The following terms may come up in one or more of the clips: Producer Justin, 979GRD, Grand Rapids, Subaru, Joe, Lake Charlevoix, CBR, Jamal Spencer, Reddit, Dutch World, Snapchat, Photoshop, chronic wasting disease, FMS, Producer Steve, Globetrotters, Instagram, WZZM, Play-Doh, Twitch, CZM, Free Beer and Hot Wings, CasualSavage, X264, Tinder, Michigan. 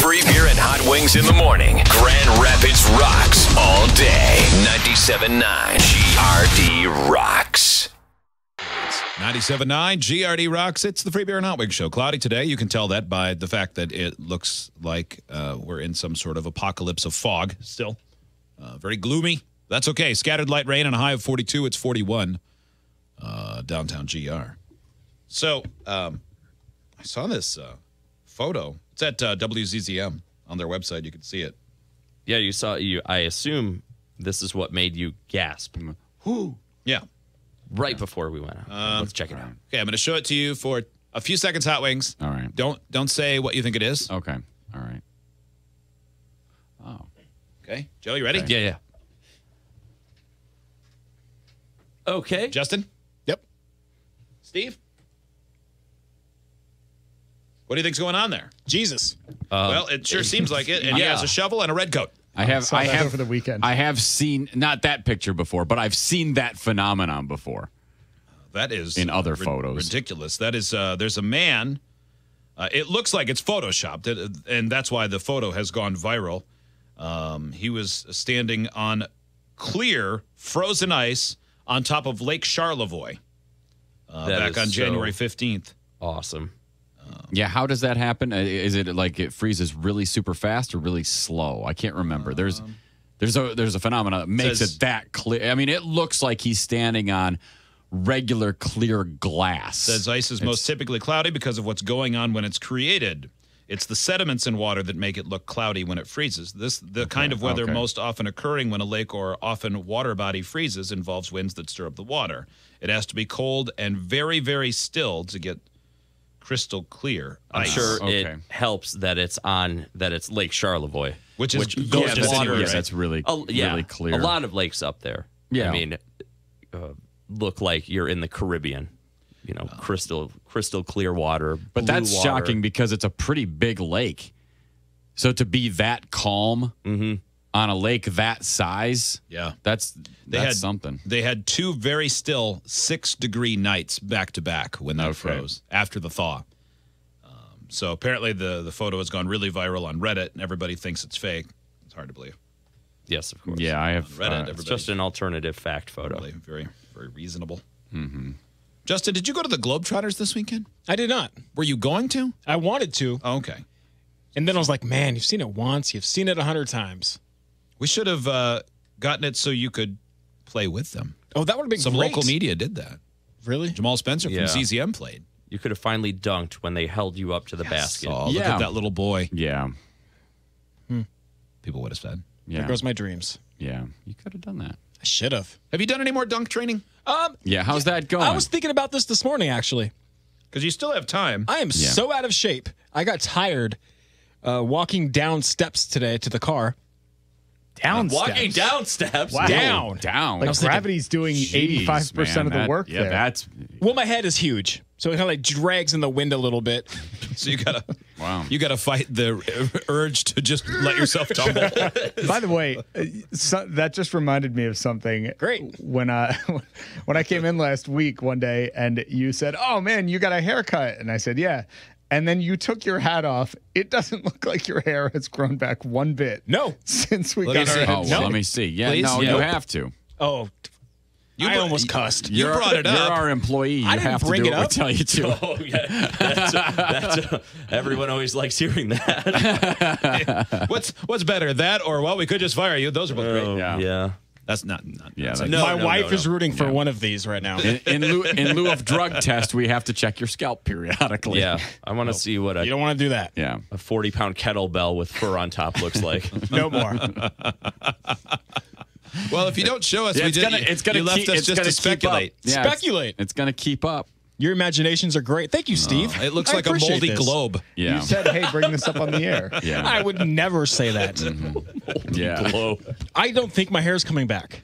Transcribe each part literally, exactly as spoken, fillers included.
Free beer and hot wings in the morning. Grand Rapids rocks all day. ninety-seven point nine G R D rocks. ninety-seven point nine G R D rocks. It's the Free Beer and Hot Wings show. Cloudy today. You can tell that by the fact that it looks like uh, we're in some sort of apocalypse of fog still. Uh, very gloomy. That's okay. Scattered light rain on a high of forty-two. It's forty-one uh, downtown G R. So um, I saw this uh, photo. It's at uh, W Z Z M on their website. You can see it. Yeah, you saw you. I assume this is what made you gasp. Who? Yeah. Right yeah. before we went out. Um, Let's check it out. Okay, I'm going to show it to you for a few seconds, Hot Wings. All right. Don't don't say what you think it is. Okay. All right. Oh. Okay. Joe, you ready? Okay. Yeah, yeah. Okay. Justin? Yep. Steve? What do you think's going on there? Jesus. Uh, well, it sure seems like it. And yeah, yeah, it's a shovel and a red coat. I have, I have for the weekend. I have seen not that picture before, but I've seen that phenomenon before. That is in other ri- photos. Ridiculous. That is. Uh, there's a man. Uh, it looks like it's photoshopped, and that's why the photo has gone viral. Um, he was standing on clear frozen ice on top of Lake Charlevoix uh, back on so January fifteenth. Awesome. Yeah, how does that happen? Is it like it freezes really super fast or really slow? I can't remember. There's there's a there's a phenomenon that makes says, it that clear. I mean, it looks like he's standing on regular clear glass. Says ice is it's, most typically cloudy because of what's going on when it's created. It's the sediments in water that make it look cloudy when it freezes. This the okay, kind of weather okay. most often occurring when a lake or often water body freezes involves winds that stir up the water. It has to be cold and very, very still to get crystal clear ice. I'm sure okay. it helps that it's on that it's Lake Charlevoix, which is which, yeah, that's, water, yeah, that's really a, yeah, really clear. A lot of lakes up there, yeah. I mean, uh, look like you're in the Caribbean, you know, uh, crystal crystal clear water. But that's water. Shocking because it's a pretty big lake. So to be that calm mm-hmm. on a lake that size, yeah, that's they that's had, something. They had two very still six degree nights back to back when that okay. froze after the thaw. Um, so apparently the the photo has gone really viral on Reddit, and everybody thinks it's fake. It's hard to believe. Yes, of course. Yeah, I have on Reddit. Uh, it's just an alternative fact photo. Very, very reasonable. Mm-hmm. Justin, did you go to the Globetrotters this weekend? I did not. Were you going to? I wanted to. Oh, okay. And then I was like, man, you've seen it once. You've seen it a hundred times. We should have uh, gotten it so you could play with them. Oh, that would have been Some great. Some local media did that. Really? Jamal Spencer yeah. from C Z M played. You could have finally dunked when they held you up to the yes. basket. Oh, yeah. Look at that little boy. Yeah. Hmm. People would have said. Yeah. There goes my dreams. Yeah. You could have done that. I should have. Have you done any more dunk training? Um. Yeah, how's yeah, that going? I was thinking about this this morning, actually. Because you still have time. I am yeah. so out of shape. I got tired uh, walking down steps today to the car. Down like walking steps. down steps. Wow. Down. Down. Like gravity's thinking, doing geez, eighty-five percent man, of the that, work yeah, there. That's, well, my head is huge, so it kind of like drags in the wind a little bit. So you got to wow. you got to fight the urge to just let yourself tumble. By the way, so, that just reminded me of something. Great. When I, when I came in last week one day and you said, oh, man, you got a haircut. And I said, yeah. And then you took your hat off. It doesn't look like your hair has grown back one bit. No. Since we let got our heads. Oh, well, let me see. Yeah, Please? no, yeah. you have to. Oh, you I brought, almost cussed. You brought it up. You're our employee. You I didn't have bring to do it what we tell you to. Oh, yeah. That's a, that's a, everyone always likes hearing that. what's what's better, that or, well, we could just fire you. Those are both oh, great. Yeah. yeah. That's not. not yeah, that's like, no, my no, wife no, no. is rooting for yeah. one of these right now. In, in, lieu, in lieu of drug test, we have to check your scalp periodically. Yeah, I want to no. see what a, you don't want to do that. Yeah, a forty-pound kettlebell with fur on top looks like. No more. Well, if you don't show us, yeah, we it's did. Gonna, it's gonna you keep, left us it's just to speculate. Yeah, speculate. It's, it's gonna keep up. Your imaginations are great. Thank you, Steve. Oh, it looks I like a moldy this. globe. Yeah. You said, hey, bring this up on the air. Yeah. I would never say that. Mm-hmm. Yeah. Globe. I don't think my hair is coming back.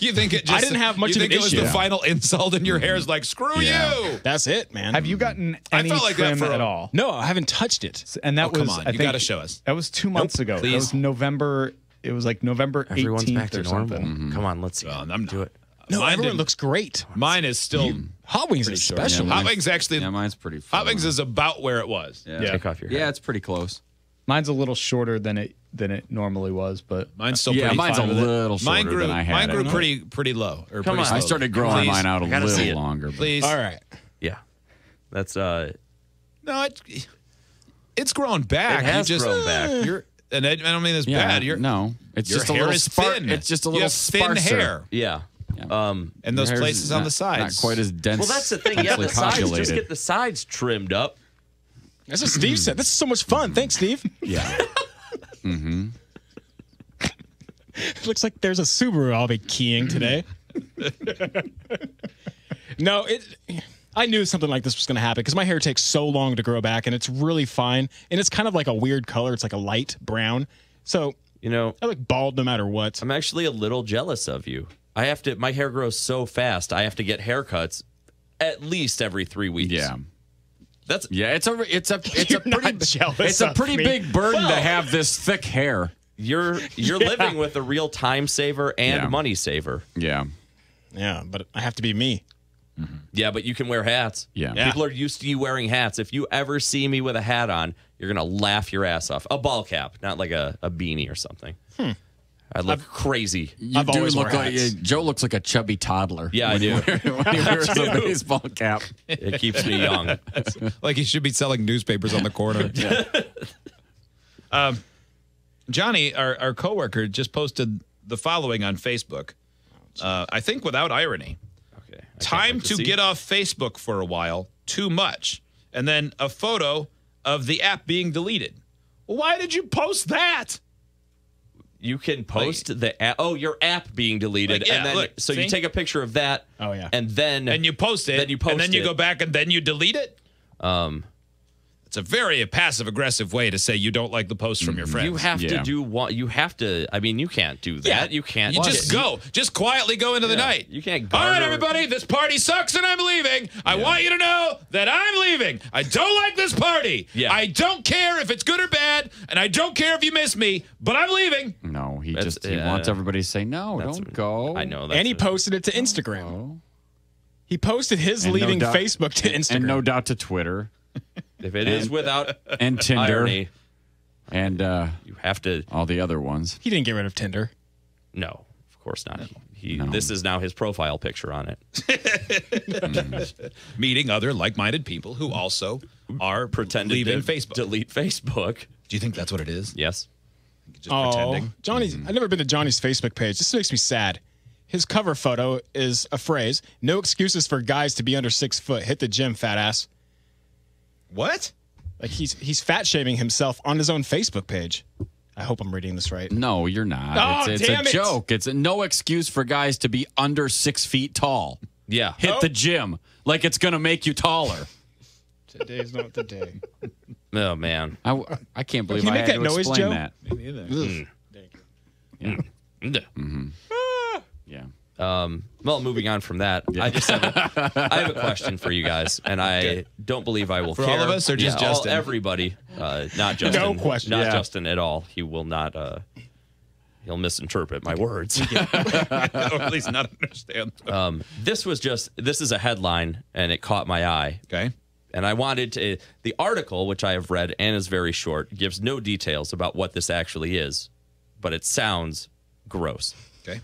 You think it just, I didn't have much of an issue. You think it was the final insult and your hair is like, screw yeah. you. That's it, man. Have you gotten any I felt like trim that for at all? No, I haven't touched it. And that oh, was, come on. I you got to show us. That was two months nope, ago. Please. That was November. It was like November eighteenth. Everyone's back to normal. Mm-hmm. Come on, let's see. Well, I'm do it. No, mine everyone did, looks great. Mine is still... Mm. Hot Wings is special. Yeah, Hot Wings actually... Yeah, mine's pretty... Fun. Hot Wings is about where it was. Yeah. yeah. Take off your hat. Yeah, it's pretty close. Mine's a little shorter than it than it normally was, but mine's still yeah, pretty mine's fine a little shorter mine grew, than I had. Mine grew it. pretty pretty low. Or Come pretty on, slowly. I started growing Please. mine out a little longer. But. Please, all right, yeah, that's uh, no, it, it's grown back. It has you just, grown back. You're, and I don't mean it's yeah, bad. You're, no, it's your just hair a little spar- thin. It's just a little you have sparser. Thin hair. Yeah. Um, and those places not, on the sides. Not quite as dense. Well, that's the thing. Yeah, the populated. sides. Just get the sides trimmed up. That's what Steve said. This is so much fun. Thanks, Steve. Yeah. mm-hmm. It looks like there's a Subaru I'll be keying today. no, it. I knew something like this was going to happen because my hair takes so long to grow back, and it's really fine. And it's kind of like a weird color. It's like a light brown. So, you know, I look bald no matter what. I'm actually a little jealous of you. I have to, my hair grows so fast, I have to get haircuts at least every three weeks. Yeah. That's, yeah, it's a, it's a, it's a pretty, it's a pretty big burden well, to have this thick hair. You're, you're yeah. living with a real time saver and yeah. money saver. Yeah. Yeah, but I have to be me. Mm-hmm. Yeah, but you can wear hats. Yeah. yeah. People are used to you wearing hats. If you ever see me with a hat on, you're going to laugh your ass off. A ball cap, not like a, a beanie or something. Hmm. I look I've, crazy. You I've do look like uh, Joe looks like a chubby toddler. Yeah, I do. When he wears a baseball cap, it keeps me young. Like he should be selling newspapers on the corner. Yeah. um, Johnny, our our coworker, just posted the following on Facebook. Uh, I think without irony. Okay. Time to get off Facebook for a while. Too much, and then a photo of the app being deleted. Well, why did you post that? You can post like, the app. Oh, your app being deleted. Like, yeah, and then, look, so see? you take a picture of that. Oh, yeah. And then. And you post it. Then you post and then you it. go back and then you delete it. Um, It's a very passive aggressive way to say you don't like the post from your friends. You have yeah. to do what you have to. I mean, you can't do that. Yeah. You can't. You just it. go. Just quietly go into yeah. the night. You can't go. All right, everybody. This party sucks and I'm leaving. Yeah. I want you to know that I'm leaving. I don't like this party. Yeah. I don't care if it's good or bad. And I don't care if you miss me, but I'm leaving. No, he that's, just he uh, wants everybody to say, no, don't what, go. I know. That's and he posted it to Instagram. Go. He posted his and leaving no doubt, Facebook to Instagram. And no doubt to Twitter. If it and, is without and Tinder irony, and uh, you have to all the other ones. He didn't get rid of Tinder. No, of course not. No. He no. This is now his profile picture on it. mm. Meeting other like-minded people who also are pretending to Facebook. delete Facebook. Do you think that's what it is? Yes. Just oh, pretending. Johnny's. Mm. I've never been to Johnny's Facebook page. This makes me sad. His cover photo is a phrase: "No excuses for guys to be under six foot. Hit the gym, fat ass." What? Like he's he's fat shaming himself on his own Facebook page. I hope I'm reading this right. No, you're not. Oh, it's it's damn a it. joke. It's a, no excuse for guys to be under six feet tall. Yeah. Hit oh. the gym like it's going to make you taller. Today's not the day. Oh, man. I, I can't believe Can I had that to noise, explain Joe? that. Me neither. Mm. Thank you. Yeah. Mm. Mm-hmm. ah. Yeah. Um, well, moving on from that, yeah. I just have a, I have a question for you guys, and I don't believe I will for care. For all of us or just yeah, Justin? All, everybody. Uh, not Justin. No question. Not yeah. Justin at all. He will not, uh, he'll misinterpret my words. or at least not understand. Um, this was just, this is a headline, and it caught my eye. Okay. And I wanted to, the article, which I have read and is very short, gives no details about what this actually is, but it sounds gross. Okay.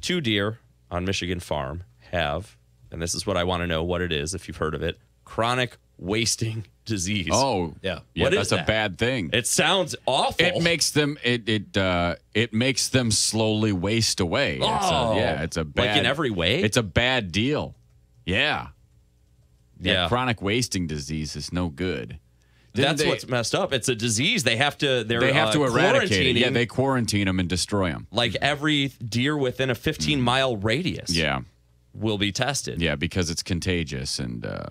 Two deer on Michigan farm have, and this is what I want to know what it is, if you've heard of it, chronic wasting disease. Oh, yeah. yeah what that's is that? a bad thing. It sounds awful. It makes them it it uh, it makes them slowly waste away. Oh, it's a, yeah, it's a bad like in every way. It's a bad deal. Yeah. Yeah. yeah. Chronic wasting disease is no good. Didn't that's they, what's messed up. It's a disease. They have to. They have uh, to eradicate it. Yeah, they quarantine them and destroy them. Like every deer within a fifteen mile mm. radius. Yeah, will be tested. Yeah, because it's contagious and uh,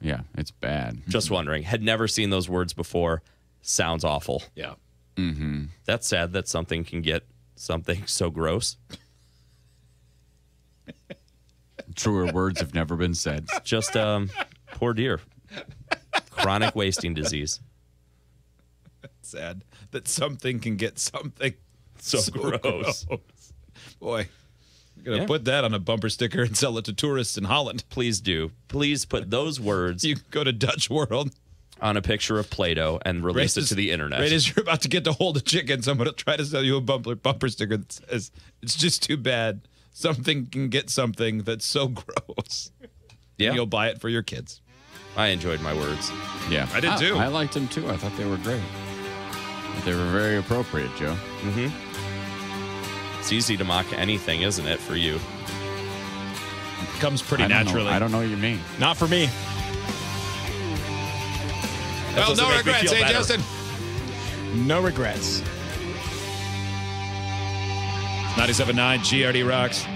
yeah, it's bad. Just wondering. Had never seen those words before. Sounds awful. Yeah. Mm-hmm. That's sad that something can get something so gross. Truer words have never been said. Just um, poor deer. Chronic wasting disease. Sad that something can get something so, so gross. gross. Boy, I'm going to yeah. put that on a bumper sticker and sell it to tourists in Holland. Please do. Please put those words. You can go to Dutch World. on a picture of Play-Doh and released right it to the internet. Right as you're about to get to hold of chicken, someone will try to sell you a bumper, bumper sticker that says, it's just too bad something can get something that's so gross. Yeah. And you'll buy it for your kids. I enjoyed my words. Yeah. I did, too. I, I liked them, too. I thought they were great. But they were very appropriate, Joe. Mm-hmm. It's easy to mock anything, isn't it, for you? It comes pretty I naturally. Don't I don't know what you mean. Not for me. That well, no regrets, eh, Justin? No regrets. ninety-seven point nine G R D rocks.